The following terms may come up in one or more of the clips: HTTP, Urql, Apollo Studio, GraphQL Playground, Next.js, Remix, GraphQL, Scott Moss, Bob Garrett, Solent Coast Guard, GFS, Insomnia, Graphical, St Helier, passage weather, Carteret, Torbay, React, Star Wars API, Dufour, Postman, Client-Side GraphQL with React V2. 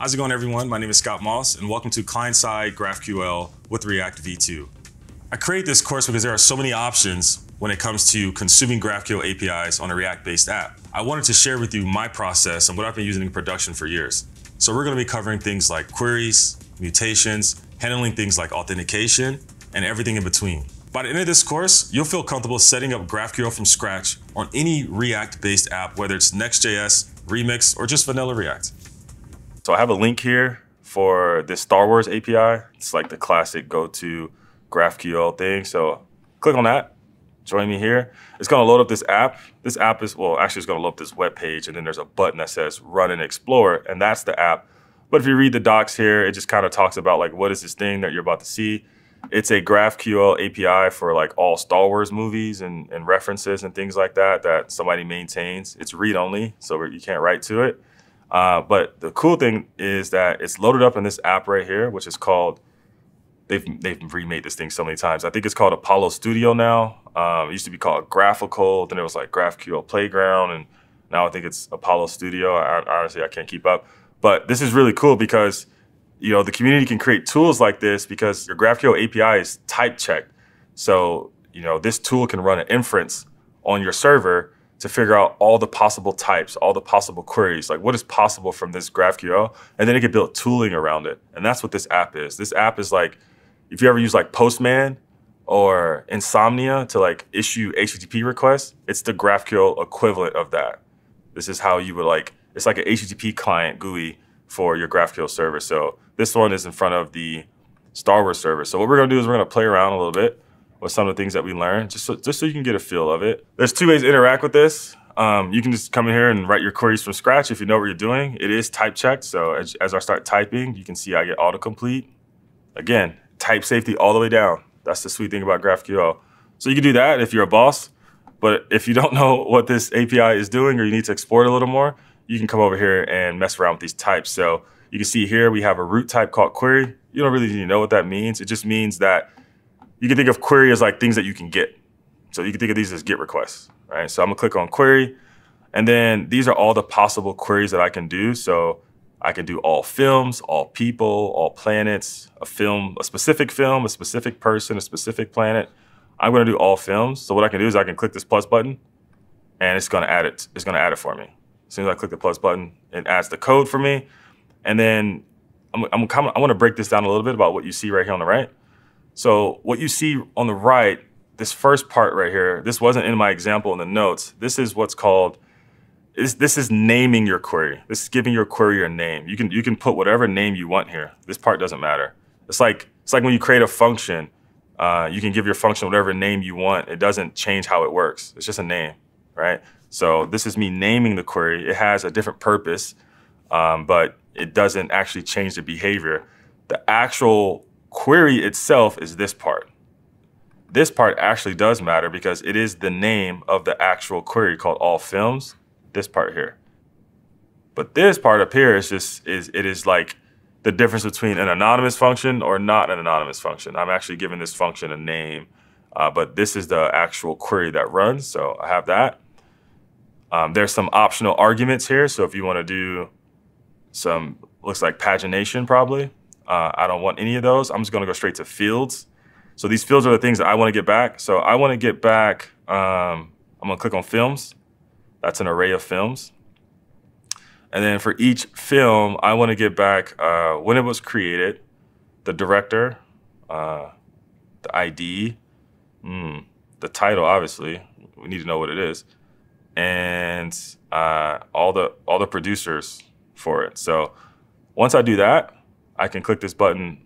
How's it going, everyone? My name is Scott Moss, and welcome to Client-Side GraphQL with React V2. I created this course because there are so many options when it comes to consuming GraphQL APIs on a React-based app. I wanted to share with you my process and what I've been using in production for years. So we're going to be covering things like queries, mutations, handling things like authentication, and everything in between. By the end of this course, you'll feel comfortable setting up GraphQL from scratch on any React-based app, whether it's Next.js, Remix, or just vanilla React. So I have a link here for this Star Wars API. It's like the classic go-to GraphQL thing. So click on that, join me here. It's gonna load up this app. This app is, well, actually it's gonna load up this web page, and then there's a button that says Run and Explore, and that's the app. But if you read the docs here, it just kind of talks about like, what is this thing that you're about to see? It's a GraphQL API for like all Star Wars movies and references and things like that, that somebody maintains. It's read-only, so you can't write to it. But the cool thing is that it's loaded up in this app right here, which is called, they've remade this thing so many times. I think it's called Apollo Studio now. It used to be called Graphical, then it was like GraphQL Playground, and now I think it's Apollo Studio. Honestly, I can't keep up. But this is really cool because, you know, the community can create tools like this because your GraphQL API is type checked. So, you know, this tool can run an inference on your server to figure out all the possible types, all the possible queries, like what is possible from this GraphQL, and then it can build tooling around it. And that's what this app is. This app is like, if you ever use like Postman or Insomnia to like issue HTTP requests, it's the GraphQL equivalent of that. This is how you would like, it's like an HTTP client GUI for your GraphQL server. So this one is in front of the Star Wars server. So what we're gonna do is we're gonna play around a little bit with some of the things that we learned, just so you can get a feel of it. There's two ways to interact with this. You can just come in here and write your queries from scratch if you know what you're doing. It is type checked, so as I start typing, you can see I get autocomplete. Again, type safety all the way down. That's the sweet thing about GraphQL. So you can do that if you're a boss, but if you don't know what this API is doing or you need to export a little more, you can come over here and mess around with these types. So you can see here we have a root type called query. You don't really need to know what that means. It just means that you can think of query as like things that you can get. So you can think of these as GET requests, right? So I'm gonna click on query, and then these are all the possible queries that I can do. So I can do all films, all people, all planets, a film, a specific film, a specific person, a specific planet. I'm gonna do all films. So what I can do is I can click this plus button, and it's gonna add it for me. As soon as I click the plus button, it adds the code for me. And then I wanna break this down a little bit about what you see right here on the right. So what you see on the right, this first part right here, this wasn't in my example in the notes. This is what's called, this is naming your query. This is giving your query a name. You can put whatever name you want here. This part doesn't matter. It's like when you create a function, you can give your function whatever name you want. It doesn't change how it works. It's just a name, right? So this is me naming the query. It has a different purpose, but it doesn't actually change the behavior. The actual query itself is this part. This part actually does matter because it is the name of the actual query called all films, this part here. But this part up here is like the difference between an anonymous function or not an anonymous function. I'm actually giving this function a name, but this is the actual query that runs. So I have that. There's some optional arguments here. So if you want to do some, looks like pagination probably. I don't want any of those. I'm just gonna go straight to fields. So these fields are the things that I wanna get back. So I wanna get back, I'm gonna click on films. That's an array of films. And then for each film, I wanna get back when it was created, the director, the ID, the title, obviously. We need to know what it is. And all the producers for it. So once I do that, I can click this button,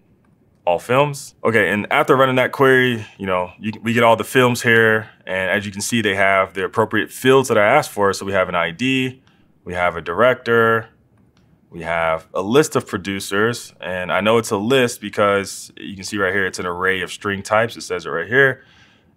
all films. Okay, and after running that query, you know, we get all the films here, and as you can see, they have the appropriate fields that I asked for. So we have an ID, we have a director, we have a list of producers, and I know it's a list because you can see right here, it's an array of string types, it says it right here.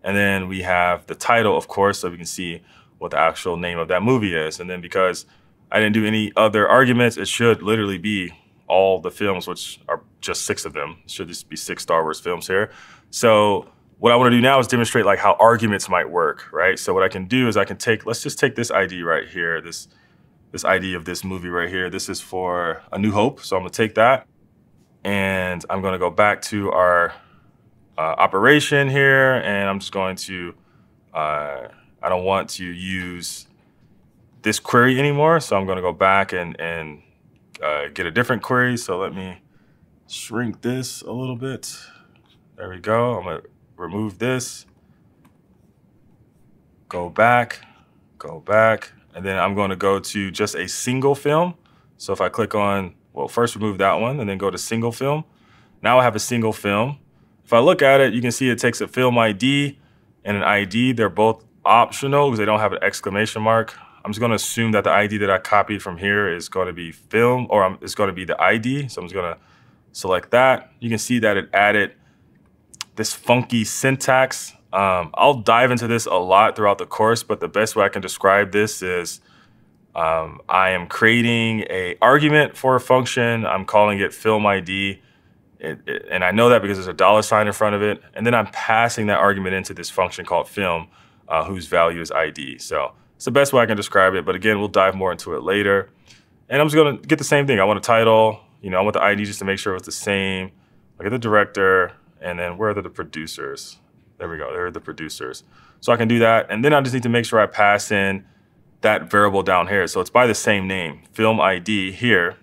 And then we have the title, of course, so we can see what the actual name of that movie is. And then because I didn't do any other arguments, it should literally be all the films, which are just 6 of them. Should just be 6 Star Wars films here. So what I wanna do now is demonstrate like how arguments might work, right? So what I can do is I can take, let's just take this ID right here, this this ID of this movie right here. This is for A New Hope, so I'm gonna take that and I'm gonna go back to our operation here, and I'm just going to, I don't want to use this query anymore, so I'm gonna go back and get a different query. So let me shrink this a little bit. There we go, I'm gonna remove this, go back, and then I'm gonna go to just a single film. So if I click on, well, first remove that one and then go to single film. Now I have a single film. If I look at it, you can see it takes a film ID and an ID. They're both optional because they don't have an exclamation mark. I'm just gonna assume that the ID that I copied from here is gonna be film, or it's gonna be the ID. So I'm just gonna select that. You can see that it added this funky syntax. I'll dive into this a lot throughout the course, but the best way I can describe this is I am creating an argument for a function. I'm calling it film ID. And I know that because there's a $ in front of it. And then I'm passing that argument into this function called film, whose value is ID. So it's the best way I can describe it. But again, we'll dive more into it later. And I'm just going to get the same thing. I want a title. You know, I want the ID just to make sure it's the same. Look at the director. And then where are the producers? There we go, there are the producers. So I can do that, and then I just need to make sure I pass in that variable down here. So it's by the same name. Film ID here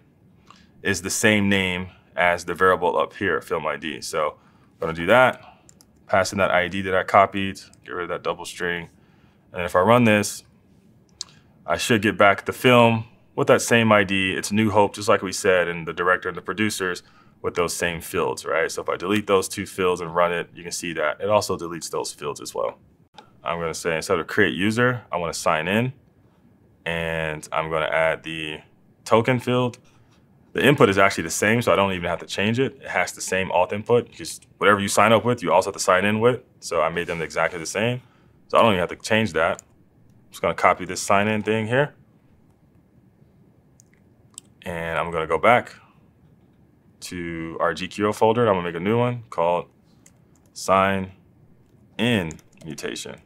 is the same name as the variable up here, film ID. So I'm gonna do that, pass in that ID that I copied, get rid of that double string. And if I run this, I should get back the film with that same ID. It's New Hope, just like we said, and the director and the producers with those same fields, right? So if I delete those two fields and run it, you can see that it also deletes those fields as well. I'm gonna say, instead of create user, I wanna sign in, and I'm gonna add the token field. The input is actually the same, so I don't even have to change it. It has the same auth input. Just whatever you sign up with, you also have to sign in with. So I made them exactly the same. So I don't even have to change that. I'm just gonna copy this sign in thing here. And I'm gonna go back to our GraphQL folder, and I'm gonna make a new one called sign in mutation.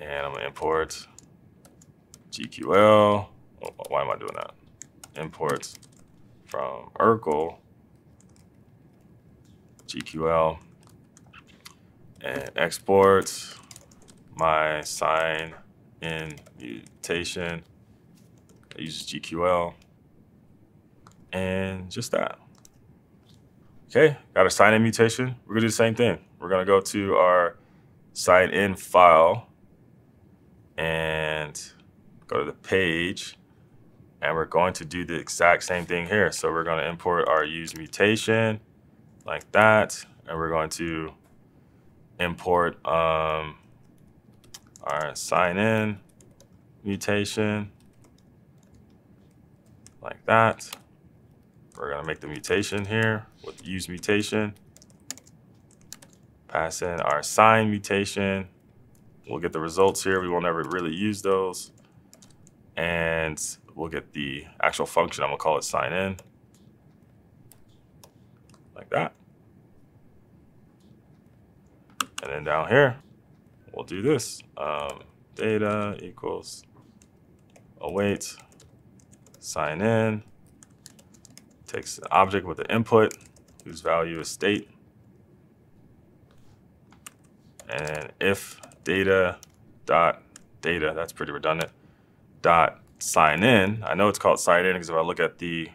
And I'm gonna import GraphQL. Oh, why am I doing that? Import from Urql, GraphQL, and export my sign in mutation that uses GraphQL. And just that. Okay, got a sign in mutation. We're gonna do the same thing. We're gonna go to our sign in file and go to the page, and we're going to do the exact same thing here. So we're gonna import our use mutation like that, and we're going to import our sign in mutation like that. We're gonna make the mutation here with use mutation, pass in our sign mutation. We'll get the results here. We won't ever really use those. And we'll get the actual function. I'm gonna call it sign in, like that. And then down here, we'll do this. Data equals await sign in. Takes an object with an input whose value is state. And if data dot data, that's pretty redundant, dot sign in. I know it's called sign in because if I look at the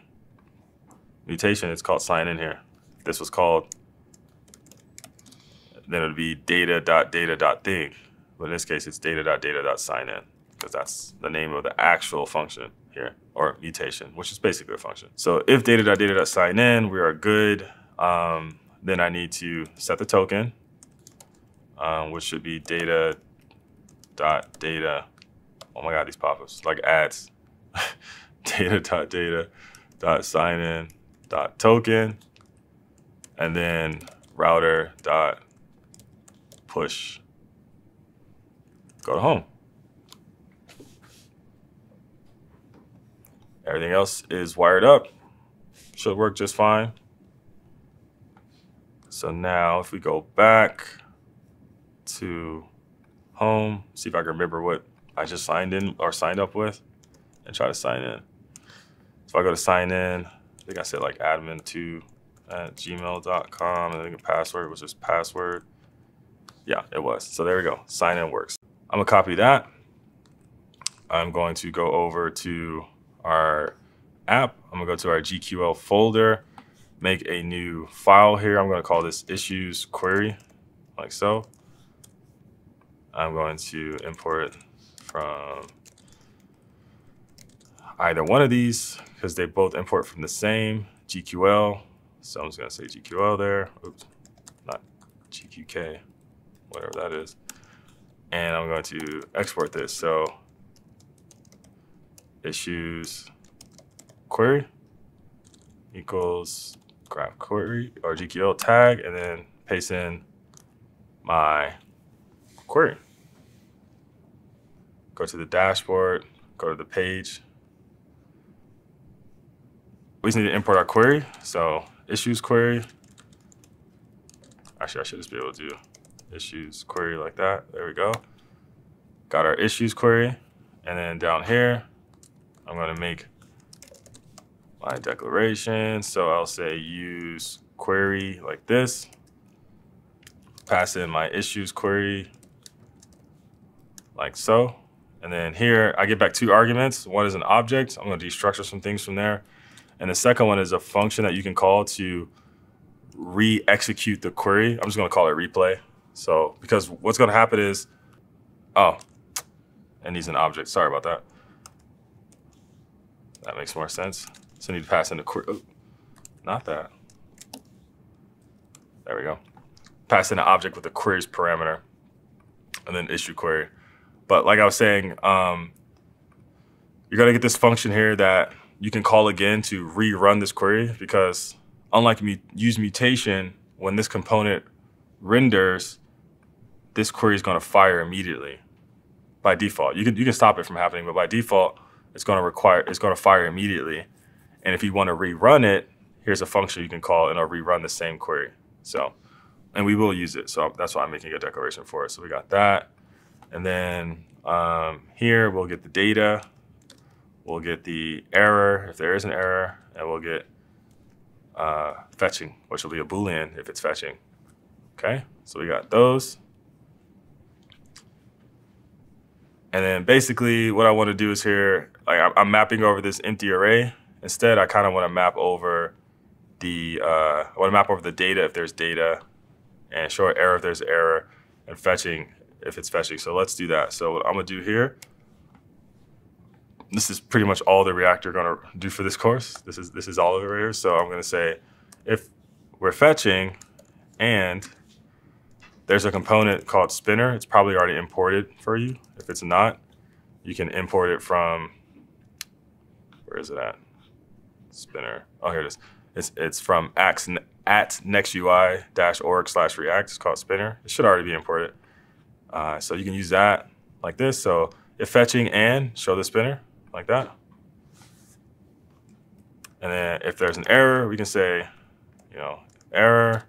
mutation, it's called sign in here. If this was called, then it would be data dot thing. But in this case, it's data dot sign in because that's the name of the actual function here, or mutation, which is basically a function. So if data dot sign in, we are good. Then I need to set the token, which should be data dot data. Oh my God, these pop-ups like ads. data dot sign in dot token, and then router dot push. Go to home. Everything else is wired up. Should work just fine. So now if we go back to home, see if I can remember what I just signed in or signed up with and try to sign in. So I go to sign in. I think I said like admin2@gmail.com and I think a password was just password. Yeah, it was. So there we go. Sign in works. I'm going to copy that. I'm going to go over to our app. I'm going to go to our GraphQL folder, make a new file here. I'm going to call this issues query, like so. I'm going to import from either one of these because they both import from the same GraphQL. So I'm just going to say GraphQL there. Oops, not GQK, whatever that is. And I'm going to export this. So issues query equals graph query or GraphQL tag, and then paste in my query. Go to the dashboard, go to the page. We just need to import our query. So issues query. Actually, I should just be able to do issues query like that. There we go. Got our issues query. And then down here, I'm going to make my declaration. So I'll say use query like this. Pass in my issues query like so. And then here, I get back two arguments. One is an object. I'm going to destructure some things from there. And the second one is a function that you can call to re-execute the query. I'm just going to call it replay. So because what's going to happen is, oh, and needs an object. Sorry about that. That makes more sense. So I need to pass in the query. Oh, not that. There we go. Pass in an object with the query's parameter and then issue query. But like I was saying, you're going to get this function here that you can call again to rerun this query, because unlike use mutation, when this component renders, this query is going to fire immediately by default. You can stop it from happening, but by default, it's going to fire immediately. And if you want to rerun it, here's a function you can call and it'll rerun the same query. So, and we will use it. So that's why I'm making a declaration for it. So we got that. And then here we'll get the data. We'll get the error, if there is an error, and we'll get fetching, which will be a Boolean if it's fetching. Okay, so we got those. And then basically what I want to do is here, like I'm mapping over this empty array. Instead, I kind of want to map over the data if there's data, and show an error if there's an error, and fetching if it's fetching. So let's do that. So what I'm going to do here, this is pretty much all the React you're going to do for this course. This is all of it right here. So I'm going to say if we're fetching and there's a component called spinner, it's probably already imported for you. If it's not, you can import it from, where is it at? Spinner. Oh, here it is. It's from at NextUI-org/React. It's called spinner. It should already be imported. So you can use that like this. So if fetching and show the spinner. Like that. And then if there's an error, we can say, you know, error,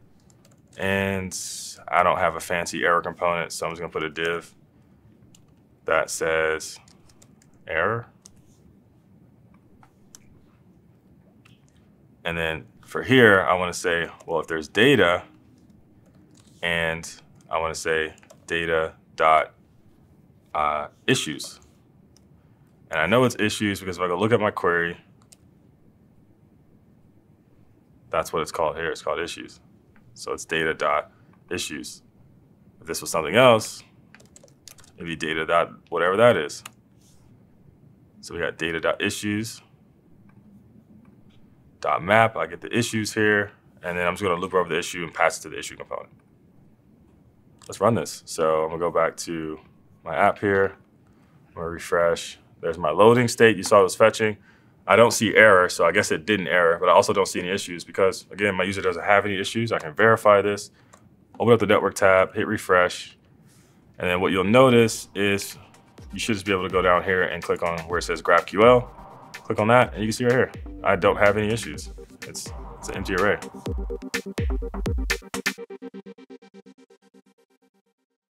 and I don't have a fancy error component, so I'm just gonna put a div that says error. And then for here, I wanna say, well, if there's data, and I wanna say data dot issues. And I know it's issues because if I go look at my query, that's what it's called here. It's called issues. So it's data.issues. If this was something else, it'd be data. Whatever that is. So we got data.issues. .map, I get the issues here. And then I'm just going to loop over the issue and pass it to the issue component. Let's run this. So I'm going to go back to my app here. I'm going to refresh. There's my loading state. You saw it was fetching. I don't see error, so I guess it didn't error, but I also don't see any issues because, again, my user doesn't have any issues. I can verify this. Open up the network tab, hit refresh. And then what you'll notice is you should just be able to go down here and click on where it says GraphQL. Click on that, and you can see right here, I don't have any issues. It's an empty array.